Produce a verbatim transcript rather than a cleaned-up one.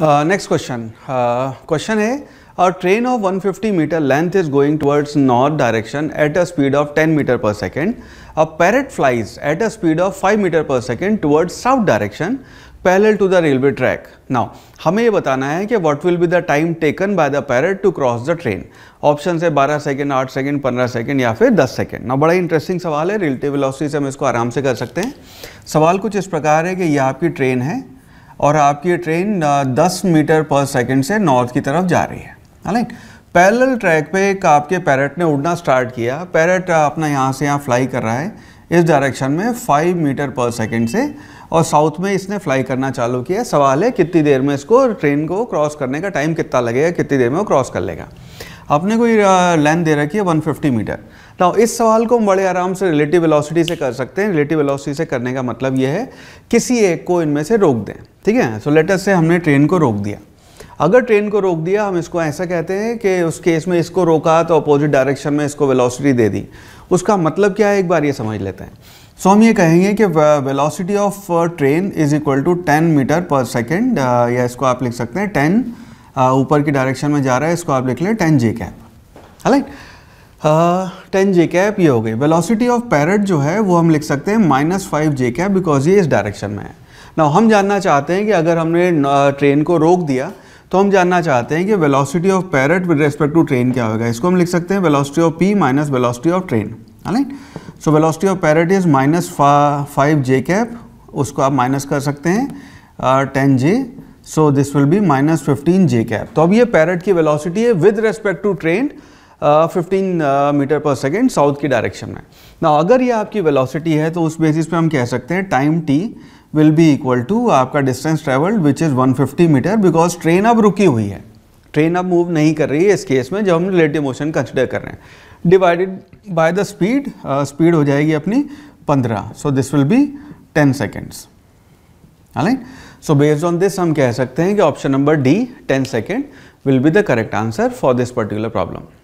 Next question question है a train of one fifty metre length is going towards north direction at a speed of ten metre per second. A parrot flies at a speed of five metre per second towards south direction parallel to the railway track. Now हमें ये बताना है कि what will be the time taken by the parrot to cross the train. Option है बारह second, आठ second, पंद्रह second या फिर दस सेकेंड. ना बड़ा इंटरेस्टिंग सवाल है, रिलेटिव वेलोसिटी से हम इसको आराम से कर सकते हैं. सवाल कुछ इस प्रकार है कि यह आपकी ट्रेन है और आपकी ट्रेन दस मीटर पर सेकेंड से नॉर्थ की तरफ जा रही है. राइट, पैरेलल ट्रैक पे एक आपके पैरेट ने उड़ना स्टार्ट किया. पैरेट अपना यहाँ से यहाँ फ्लाई कर रहा है इस डायरेक्शन में फाइव मीटर पर सेकेंड से और साउथ में इसने फ्लाई करना चालू किया. सवाल है कितनी देर में इसको ट्रेन को क्रॉस करने का टाइम कितना लगेगा, कितनी देर में वो क्रॉस कर लेगा. आपने कोई लेंथ दे रखी है वन फिफ्टी मीटर. नाउ इस सवाल को हम बड़े आराम से रिलेटिव वेलोसिटी से कर सकते हैं. रिलेटिव वेलोसिटी से करने का मतलब यह है किसी एक को इनमें से रोक दें. ठीक है, सो लेट अस से हमने ट्रेन को रोक दिया. अगर ट्रेन को रोक दिया, हम इसको ऐसा कहते हैं कि उस केस में इसको रोका तो अपोजिट डायरेक्शन में इसको वेलोसिटी दे दी. उसका मतलब क्या है एक बार ये समझ लेते हैं. सो so, हम ये कहेंगे कि velocity of train is equal to ten metre per second, या इसको आप लिख सकते हैं टेन ऊपर की डायरेक्शन में जा रहा है, इसको आप लिख लें ten j cap. Right, ten j cap ये हो गई. वेलोसिटी ऑफ पैरेट जो है वो हम लिख सकते हैं minus five j cap because ये इस डायरेक्शन में है. नाउ हम जानना चाहते हैं कि अगर हमने ट्रेन को रोक दिया तो हम जानना चाहते हैं कि velocity of parrot with respect to train क्या होगा. इसको हम लिख सकते हैं velocity of P minus velocity of train. Right, so velocity of parrot is minus five j cap, उसको आप माइनस कर सकते हैं ten j, so this will be minus fifteen j cap. तो अब ये पैरेट की वेलोसिटी है with respect to train fifteen metre per second south की डायरेक्शन में. ना अगर ये आपकी वेलोसिटी है तो उस बेसिस पे हम कह सकते हैं time T will be equal to आपका distance travelled which is one fifty metre because train अब रुकी हुई है, ट्रेन अब मूव नहीं कर रही है. इस केस में जब हम रिलेटिव मोशन कंसिडर कर रहे हैं divided by the speed, speed हो जाएगी अपनी पंद्रह, so this will be ten seconds. Right, so based on this हम कह सकते हैं कि option number D ten second will be the correct answer for this particular problem.